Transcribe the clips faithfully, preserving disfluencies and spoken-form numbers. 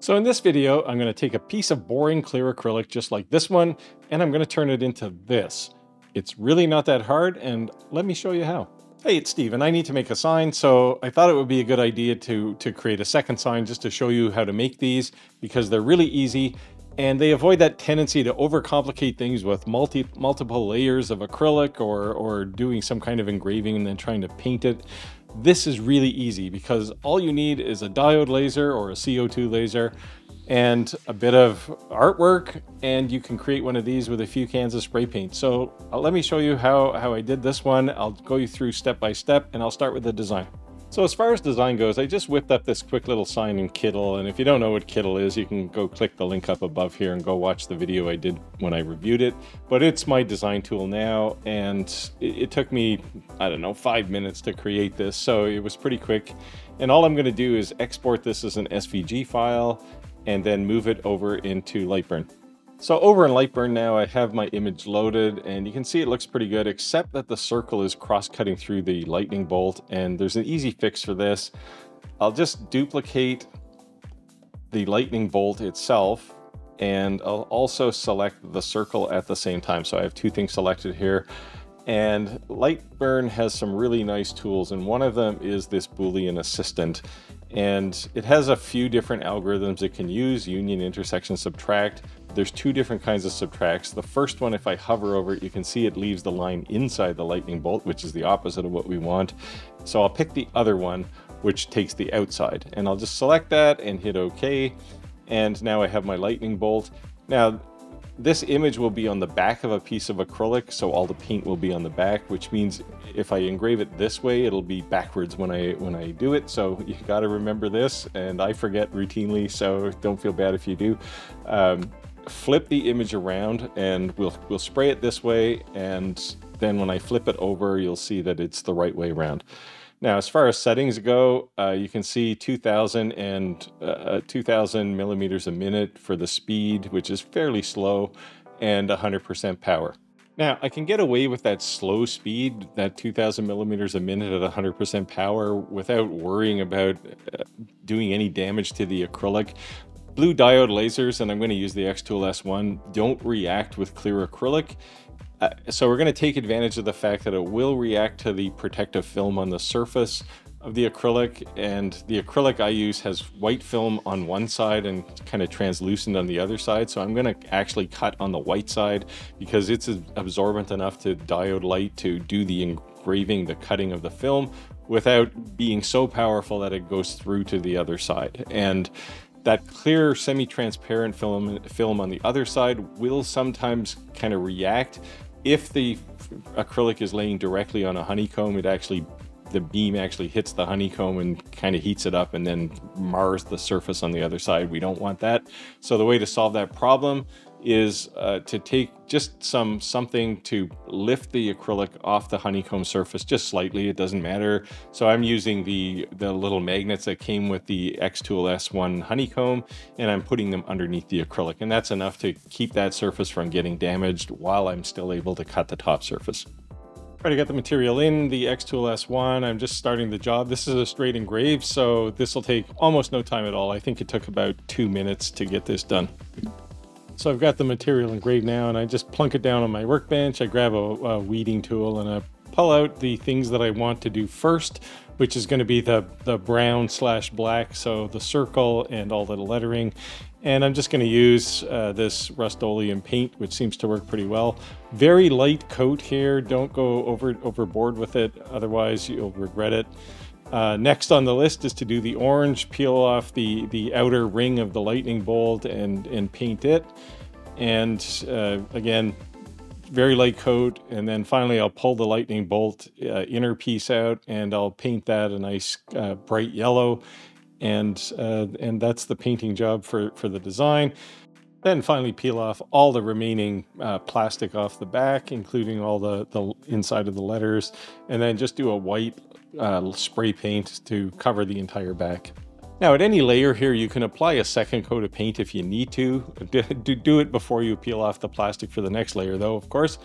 So in this video, I'm going to take a piece of boring clear acrylic just like this one, and I'm going to turn it into this. It's really not that hard, and let me show you how. Hey, it's Steve, and I need to make a sign, so I thought it would be a good idea to, to create a second sign just to show you how to make these, because they're really easy, and they avoid that tendency to overcomplicate things with multi, multiple layers of acrylic or, or doing some kind of engraving and then trying to paint it. This is really easy because all you need is a diode laser or a C O two laser and a bit of artwork, and you can create one of these with a few cans of spray paint. So uh, let me show you how, how I did this one. I'll go you through step by step, and I'll start with the design. So as far as design goes, I just whipped up this quick little sign in Kittl, and if you don't know what Kittl is, you can go click the link up above here and go watch the video I did when I reviewed it. But it's my design tool now, and it, it took me, I don't know, five minutes to create this, so it was pretty quick. And all I'm gonna do is export this as an S V G file and then move it over into Lightburn. So over in Lightburn now, I have my image loaded, and you can see it looks pretty good, except that the circle is cross-cutting through the lightning bolt, and there's an easy fix for this. I'll just duplicate the lightning bolt itself, and I'll also select the circle at the same time. So I have two things selected here, and Lightburn has some really nice tools, and one of them is this Boolean assistant. And it has a few different algorithms it can use: union, intersection, subtract. There's two different kinds of subtracts. The first one, if I hover over it, you can see it leaves the line inside the lightning bolt, which is the opposite of what we want. So I'll pick the other one, which takes the outside, and I'll just select that and hit OK. And now I have my lightning bolt. Now, this image will be on the back of a piece of acrylic, so all the paint will be on the back, which means if I engrave it this way, it'll be backwards when I when I do it. So you got to remember this, and I forget routinely, so don't feel bad if you do. Um, flip the image around, and we'll we'll spray it this way, and then when I flip it over, you'll see that it's the right way around. Now, as far as settings go, uh, you can see two thousand and uh, two thousand millimeters a minute for the speed, which is fairly slow, and one hundred percent power. Now, I can get away with that slow speed, that two thousand millimeters a minute at one hundred percent power, without worrying about uh, doing any damage to the acrylic. Blue diode lasers, and I'm going to use the X-Tool S one, don't react with clear acrylic. Uh, so we're going to take advantage of the fact that it will react to the protective film on the surface of the acrylic, and the acrylic I use has white film on one side and kind of translucent on the other side, so I'm going to actually cut on the white side because it's absorbent enough to diode light to do the engraving, the cutting of the film, without being so powerful that it goes through to the other side. And that clear semi-transparent film, film on the other side will sometimes kind of react. If the acrylic is laying directly on a honeycomb, it actually, the beam actually hits the honeycomb and kind of heats it up and then mars the surface on the other side. We don't want that. So the way to solve that problem is uh, to take just some something to lift the acrylic off the honeycomb surface just slightly. It doesn't matter. So I'm using the, the little magnets that came with the X-Tool S one honeycomb, and I'm putting them underneath the acrylic. And that's enough to keep that surface from getting damaged while I'm still able to cut the top surface. All right, I got the material in the X-Tool S one. I'm just starting the job. This is a straight engrave, so this will take almost no time at all. I think it took about two minutes to get this done. So I've got the material engraved now, and I just plunk it down on my workbench. I grab a, a weeding tool and I pull out the things that I want to do first, which is going to be the, the brown slash black, so the circle and all the lettering. And I'm just going to use uh, this Rust-Oleum paint, which seems to work pretty well. Very light coat here. Don't go over overboard with it, otherwise you'll regret it. Uh, next on the list is to do the orange, peel off the, the outer ring of the lightning bolt and, and paint it. And uh, again, very light coat. And then finally, I'll pull the lightning bolt uh, inner piece out, and I'll paint that a nice uh, bright yellow. And, uh, and that's the painting job for, for the design. Then finally peel off all the remaining uh, plastic off the back, including all the, the inside of the letters, and then just do a white Uh, spray paint to cover the entire back. Now, at any layer here, you can apply a second coat of paint if you need to. Do it before you peel off the plastic for the next layer, though, of course.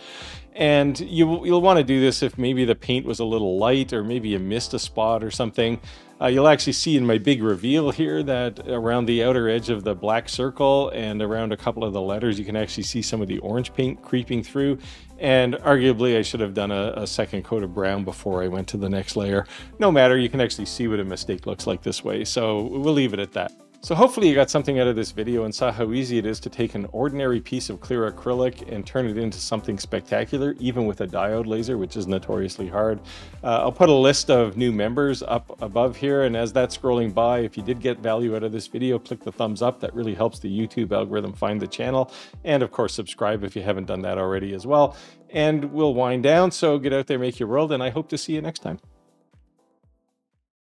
And you, you'll want to do this if maybe the paint was a little light or maybe you missed a spot or something. Uh, you'll actually see in my big reveal here that around the outer edge of the black circle and around a couple of the letters, you can actually see some of the orange paint creeping through. And arguably I should have done a, a second coat of brown before I went to the next layer. No matter, you can actually see what a mistake looks like this way. So we'll leave it at that. So hopefully you got something out of this video and saw how easy it is to take an ordinary piece of clear acrylic and turn it into something spectacular, even with a diode laser, which is notoriously hard. Uh, I'll put a list of new members up above here, and as that's scrolling by, if you did get value out of this video, click the thumbs up. That really helps the YouTube algorithm find the channel. And of course, subscribe if you haven't done that already as well. And we'll wind down, so get out there, make your world, and I hope to see you next time.